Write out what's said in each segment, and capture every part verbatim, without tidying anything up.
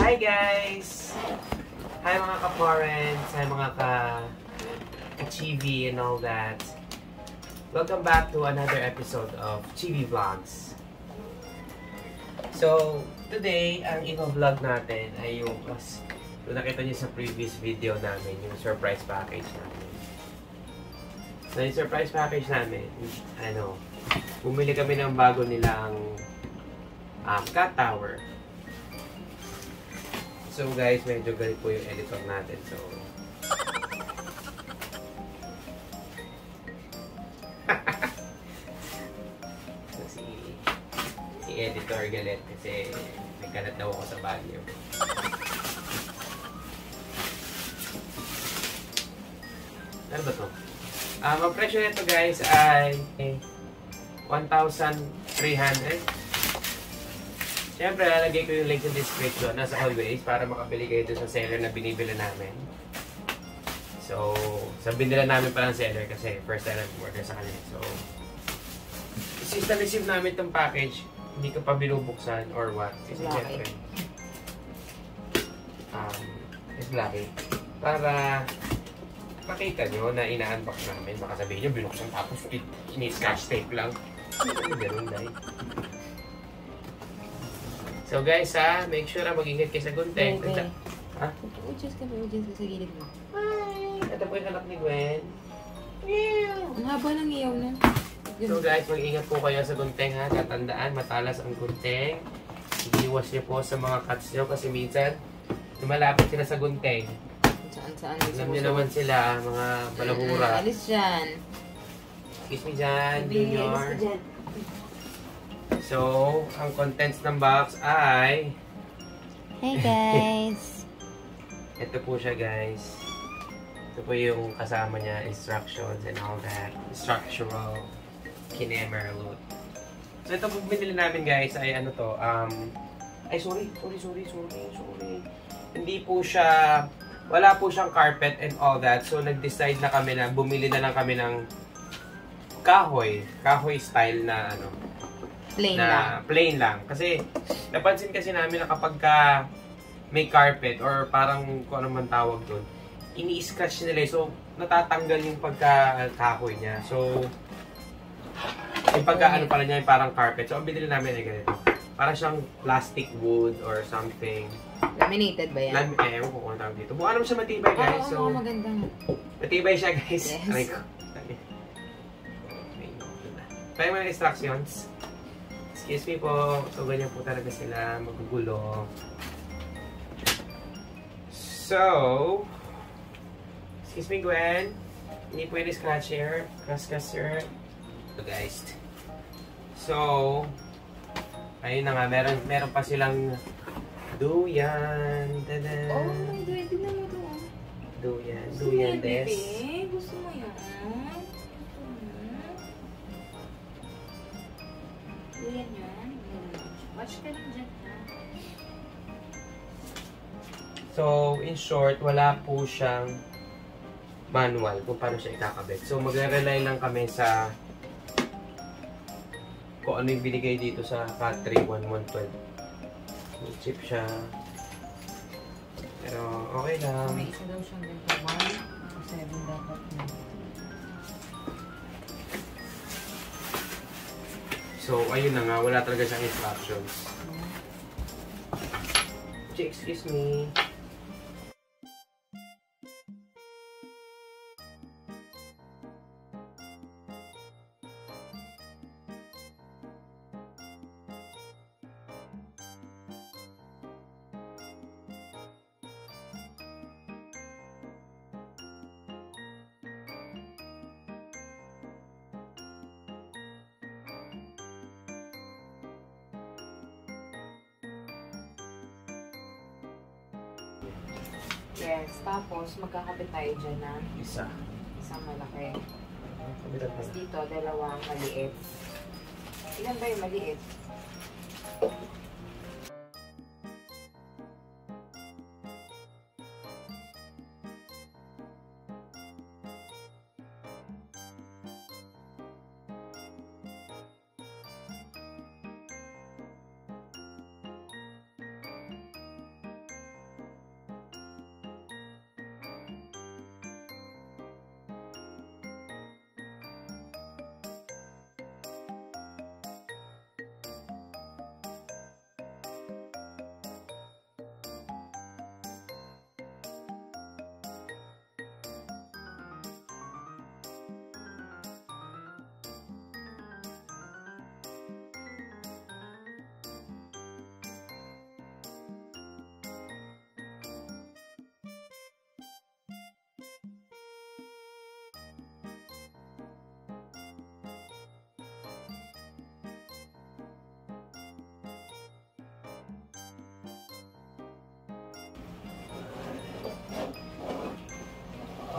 Hi guys! Hi mga ka-parents, hi mga ka-Chivie and all that. Welcome back to another episode of Chivie Vlogs. So, today, ang i-vlog natin ay yung, plus, kung nakita nyo sa previous video namin, yung surprise package namin. So, yung surprise package namin, ano, bumili kami ng bago nilang um, cat tower. So guys, medyo galit po yung editor natin. So so si, si editor galit kasi nagkalat daw ako sa value. Ano ba ito? Um, ang presyo nito guys ay one thousand three hundred. Siyempre, lalagay ko yung link sa description as always para makabili kayo dun sa seller na binibili namin. So, sabihin nila namin pala ng seller kasi first time namin order sa kanila. So, since na-receive namin itong package, hindi ko pa binubuksan or what. Kasi siyempre, um, it's Blackie. Para makita nyo na ina-unbox namin. Baka sabihin nyo, binuksan tapos in-scotch tape lang. Ganun dahil. So guys, ah, make sure na mag-ingat kayo sa gunting. Bebe. Ha? Udyos ka ba? Udyos ka sa gilid mo. Hi! Ito po yung anak ni Gwen. Meow! Ang haba ng iyaw na. So guys, mag-ingat po kayo sa gunting ha. Tatandaan, matalas ang gunting. Iiwas niyo po sa mga cats niyo kasi minsan tumalapit sila sa gunting. Saan-saan? Alam niyo naman sila, mga balahura. Uh, alis dyan. Kiss me dyan, Bebe, Junior. Alis ka dyan. So, ang contents ng box ay... Hey guys! Ito po siya guys. Ito po yung kasama niya, instructions and all that. Structural kinemerlot. So, ito po binili namin guys ay ano to, um... Ay, sorry, sorry, sorry, sorry, sorry. Hindi po siya... Wala po siyang carpet and all that. So, nag-decide na kami na, bumili na lang kami ng kahoy. Kahoy style na ano. Plain na lang. Plain lang. Kasi, napansin kasi namin na kapag ka may carpet or parang kung ano man tawag doon, ini-scratch nila. So, natatanggal yung pagka-kahoy niya. So, yung pagka-ano pala niya, yung parang carpet. So, ang binili namin ay ganito. Parang siyang plastic wood or something. Laminated ba yan? Lam eh, ewan ko kung tawag dito. Buwan naman siya matibay, guys. Oo, oh, so, maganda. Matibay siya, guys. Yes. Aray ko. Parang mga instructions. Excuse me po. So, ganyan po talaga sila. Magugulo. So, excuse me, Gwen. Hindi pwede scratcher. Cross-caster. So, guys. So, ayun na nga. Meron, meron pa silang duyan. Tada! Oh, may duyan. Tignan mo ito. Duyan. Duyan, Des. Gusto mo yan. Yan yan. Watch ka lang dyan, ha? So, in short, wala po siyang manual kung paano siya ikakabit. So, mag-rely lang kami sa kung ano yung binigay dito sa K three one one one two. May chip siya. Pero, okay lang. May isa daw siyang ganito. one, seven dapat na. So, ayun na nga. Wala talaga siyang instructions. Excuse me. Yes, tapos magkakabit tayo dyan na isa. Isang malaki. Tapos dito, dalawang maliit. Ilan ba yung maliit?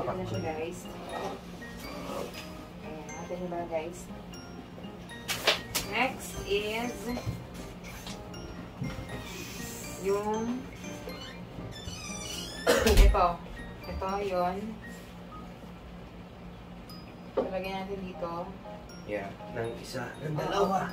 Ayan na siya, guys. Ayan, natin yung mga guys. Next is yung ito. Ito, yun. Talagyan natin dito. Yeah, ng isa, ng dalawa.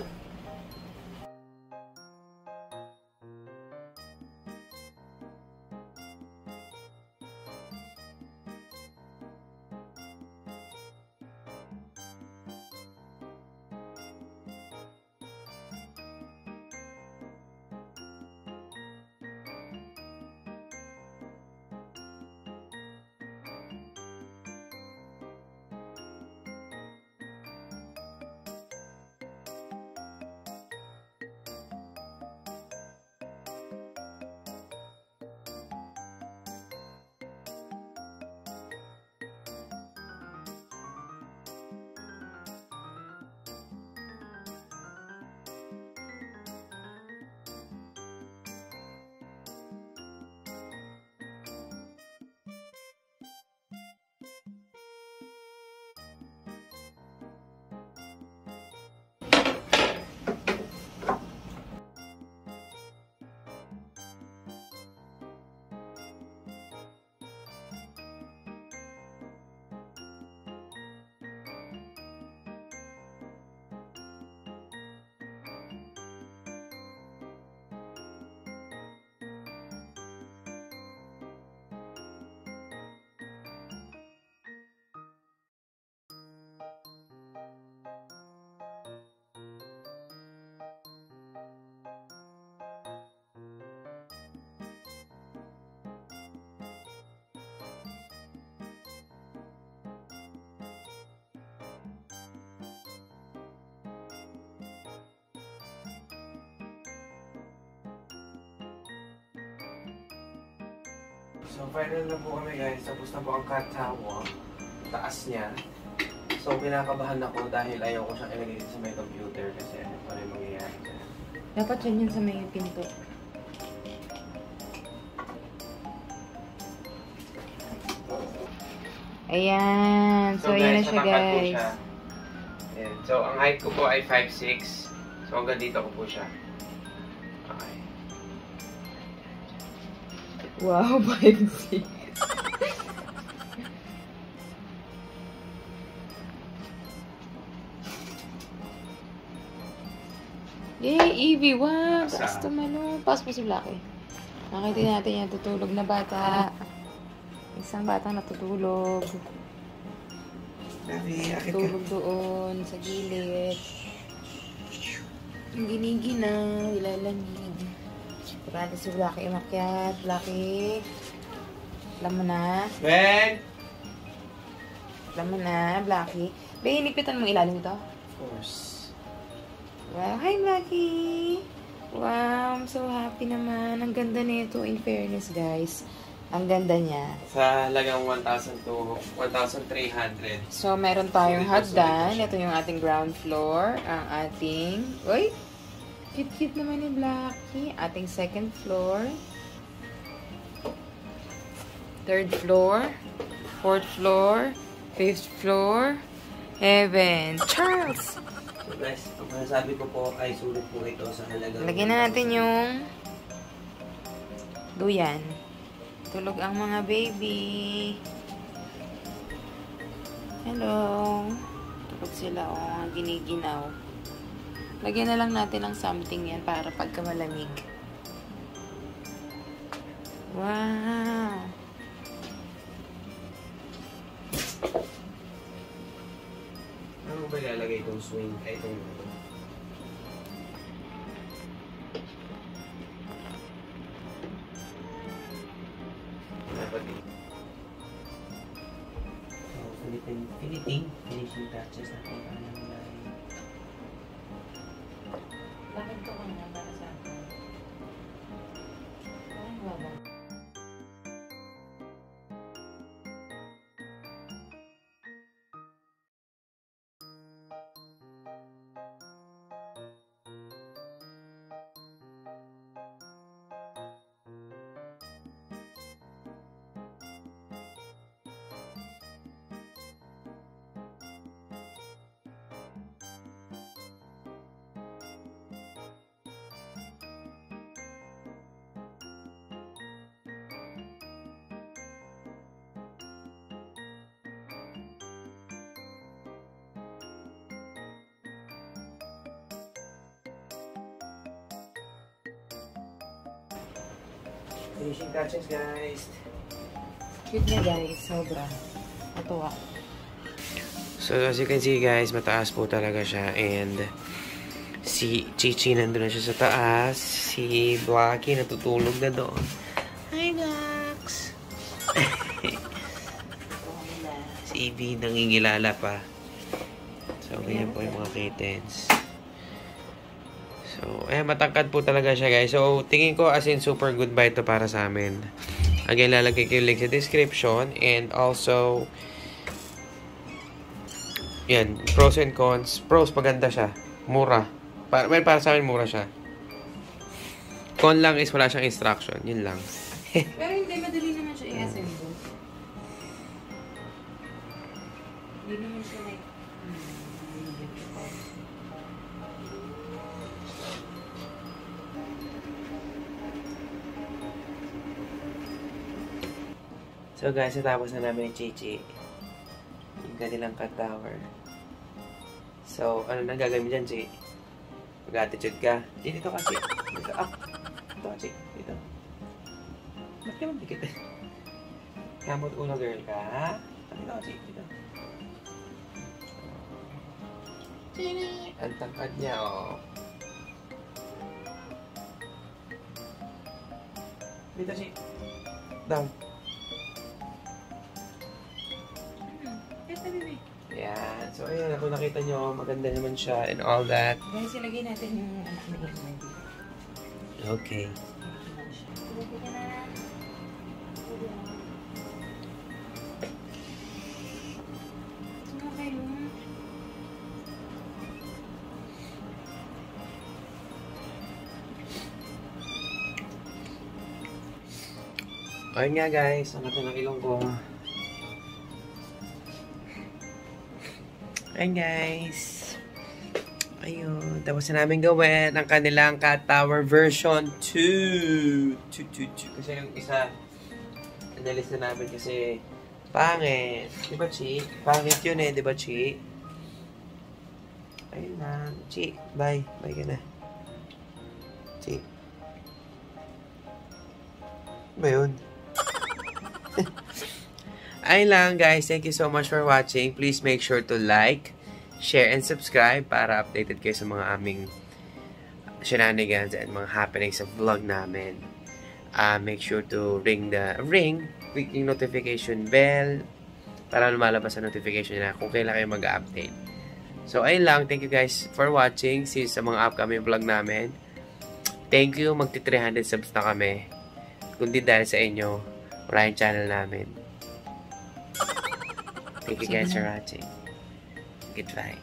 So, final na po kami guys. Tapos na po ang katawa. Taas niya. So, pinakabahan ako dahil ayoko siyang ilagay sa may computer kasi ano pa rin mangyayari. Dapat yun yun sa may pinto. Ayan. So, so ayan na siya guys. Siya. Ayan. So, ang height ko po ay five six. So, hanggang dito ko po siya. Okay. Wow, five six. Yay, Yvie! Wow! Taas tumalo. Pass mo si Blackie. Nakita natin yan. Tutulog na bata. Isang batang natutulog. Natutulog doon sa gilid. Ang giniginaw. Ilalamig. Diba natin si Blackie umakyat. Blackie, alam mo na. Ben! Alam mo na, Blackie. Be, hinigpitan mong ilalim ito? Of course. Wow, hi Blackie! Wow, I'm so happy naman. Ang ganda nito, in fairness guys. Ang ganda niya. Sa halagang one thousand two, one thousand three hundred. So, meron tayong hagdan. Ito yung ating ground floor. Ang ating... Uy! Cute-cute naman ni Blackie. Ating second floor. Third floor. Fourth floor. Fifth floor. Heaven. Charles! So guys, ang masasabi ko po ay sulit po ito sa halaga. Lagyan na natin yung duyan. Tulog ang mga baby. Hello. Tulog sila. Oh, giniginaw. Lagyan na lang natin ng something yan para pagka malamig. Wow! Ano ba ilalagay itong swing? Ay, itong... Dapat din. So, finishing, finishing, finishing touches natin para naman. Bakit ito kanya para sa akin? Parang baba. Finishing touches, guys. Cute niya, guys. Sobra. Matuwa. So, as you can see, guys, mataas po talaga siya. And si Chichi nandun na siya sa taas. Si Blackie natutulog na doon. Hi, Max! Si Yvie nangingilala pa. So, ganyan po yung mga kittens. So, eh matangkad po talaga siya, guys. So, tingin ko as in super good buy ito para sa amin. Again, lalagay ko yung link sa description. And also, yan, pros and cons. Pros, maganda siya. Mura. Para, well, para sa amin, mura siya. Con lang is wala siyang instruction. Yun lang. Pero hindi, madali naman siya i-assemble. Hindi naman siya like... So guys, natapos na namin ni Chichi yung kanilang cat tower. So, ano nang gagawin dyan, Chi? Mag-attitude ka. Chi, dito ka, Chi. Dito, ah! Dito ka, Chi. Dito. Ba't ka magdikit? Kamot ulo, girl ka, ha? Dito ka, Chi. Dito. Chini! Ang tangkad niya, oh. Dito, Chi. Down. Ayan. So, ayan. Kung nakita nyo, maganda naman siya and all that. Guys, ilagay natin yung eggplant. Okay. Ayan nga, guys. Ang ganda ng ilong ko. Ayan guys, ayun, tapos na namin gawin ang kanilang cat tower version two. Kasi yung isa, analis na namin kasi pangit. Diba, Chi? Pangit yun eh, diba, Chi? Ayun lang. Chi, bye. Bye ka na. Chi. Ba yun? Ayun lang guys, thank you so much for watching. Please make sure to like, share, and subscribe para updated kayo sa mga aming shenanigans and mga happenings sa vlog namin. Uh, make sure to ring the ring, click yung notification bell para lumalabas sa notification na kung kailan kayo mag-update. So ayun lang, thank you guys for watching. See you sa mga upcoming vlog namin. Thank you, magti-three hundred subs na kami. Kundi dahil sa inyo, wala yung channel namin. Thank you guys for watching. Goodbye.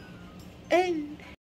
And